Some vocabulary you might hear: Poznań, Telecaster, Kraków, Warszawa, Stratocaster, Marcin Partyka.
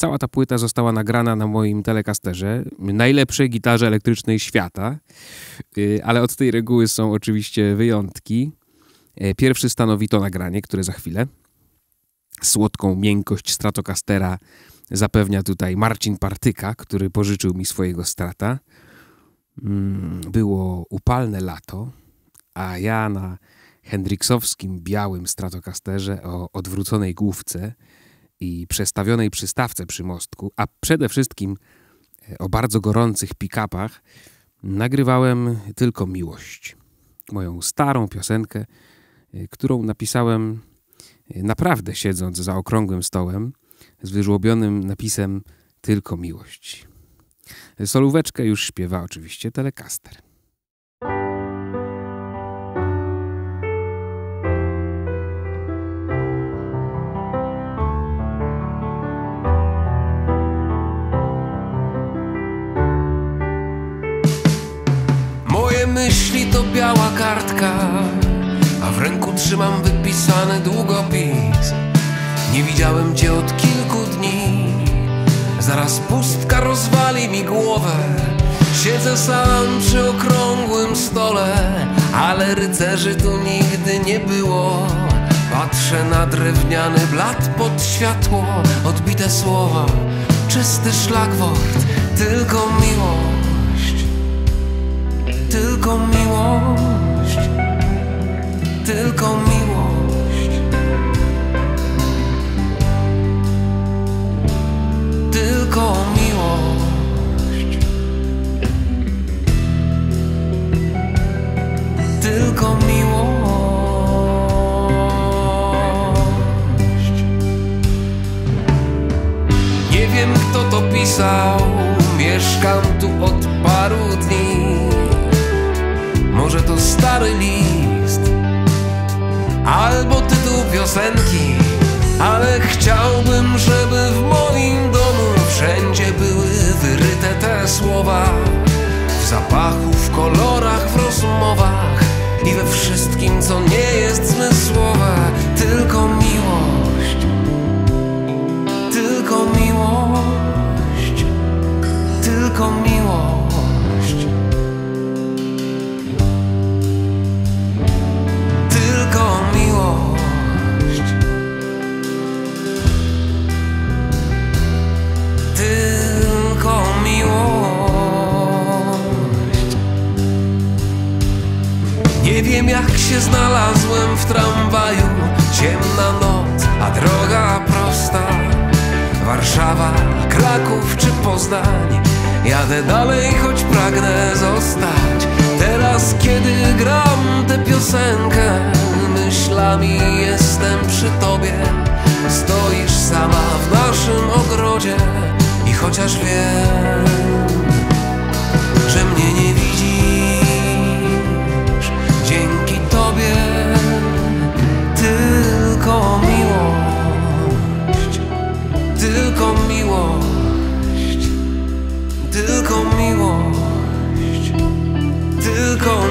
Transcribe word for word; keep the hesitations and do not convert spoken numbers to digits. Cała ta płyta została nagrana na moim Telecasterze, najlepszej gitarze elektrycznej świata, ale od tej reguły są oczywiście wyjątki. Pierwszy stanowi to nagranie, które za chwilę. Słodką miękkość Stratocastera zapewnia tutaj Marcin Partyka, który pożyczył mi swojego Strata. Było upalne lato, a ja na hendriksowskim białym Stratocasterze o odwróconej główce i przestawionej przystawce przy mostku, a przede wszystkim o bardzo gorących pick-upach, nagrywałem tylko miłość. Moją starą piosenkę, którą napisałem naprawdę siedząc za okrągłym stołem z wyżłobionym napisem Tylko miłość. Solóweczkę już śpiewa oczywiście Telecaster. Myśli to biała kartka, a w ręku trzymam wypisany długopis. Nie widziałem cię od kilku dni, zaraz pustka rozwali mi głowę. Siedzę sam przy okrągłym stole, ale rycerzy tu nigdy nie było. Patrzę na drewniany blat pod światło, odbite słowa, czysty szlagwort, tylko miło. Tylko miłość, tylko miłość, tylko miłość, tylko miłość. Nie wiem, kto to pisał, mieszkam tu od paru dni. Może to stary list, albo tytuł piosenki, ale chciałbym, żeby w moim domu wszędzie były wyryte te słowa. W zapachu, w kolorach, w rozmowach i we wszystkim, co nie jest zmysłowe. Tylko miłość, tylko miłość, tylko miłość. Nie wiem, jak się znalazłem w tramwaju. Ciemna noc, a droga prosta. Warszawa, Kraków czy Poznań. Jadę dalej, choć pragnę zostać. Teraz, kiedy gram tę piosenkę, myślami jestem przy tobie. Stoisz sama w naszym ogrodzie i chociaż wiem, że mnie nie widzisz, dzięki tobie tylko miłość, tylko miłość, tylko miłość, tylko miłość.